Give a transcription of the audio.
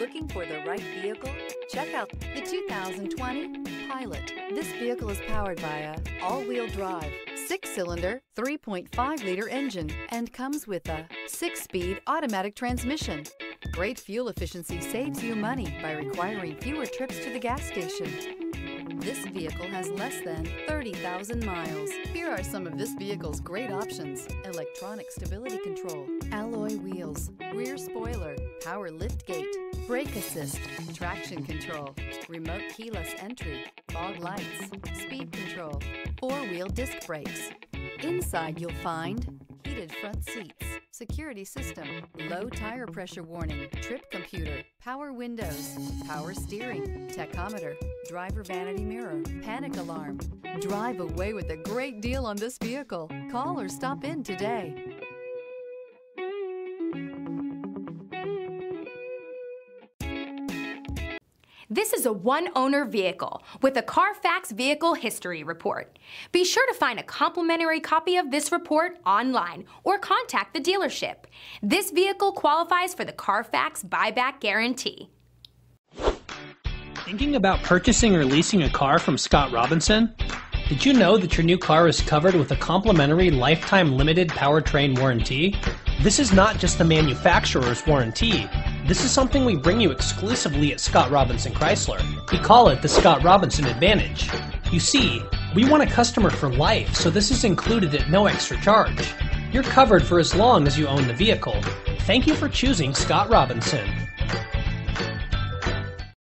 Looking for the right vehicle? Check out the 2020 Pilot. This vehicle is powered by a all-wheel drive, 6-cylinder, 3.5-liter engine, and comes with a 6-speed automatic transmission. Great fuel efficiency saves you money by requiring fewer trips to the gas station. This vehicle has less than 30,000 miles. Here are some of this vehicle's great options: electronic stability control, alloy wheels, rear spoiler, power lift gate, brake assist, traction control, remote keyless entry, fog lights, speed control, 4-wheel disc brakes. Inside you'll find heated front seats, security system, low tire pressure warning, trip computer, power windows, power steering, tachometer, driver vanity mirror, panic alarm. Drive away with a great deal on this vehicle. Call or stop in today. This is a one-owner vehicle with a Carfax Vehicle History Report. Be sure to find a complimentary copy of this report online or contact the dealership. This vehicle qualifies for the Carfax Buyback Guarantee. Thinking about purchasing or leasing a car from Scott Robinson? Did you know that your new car is covered with a complimentary lifetime limited powertrain warranty? This is not just the manufacturer's warranty. This is something we bring you exclusively at Scott Robinson Chrysler. We call it the Scott Robinson Advantage. You see, we want a customer for life, so this is included at no extra charge. You're covered for as long as you own the vehicle. Thank you for choosing Scott Robinson.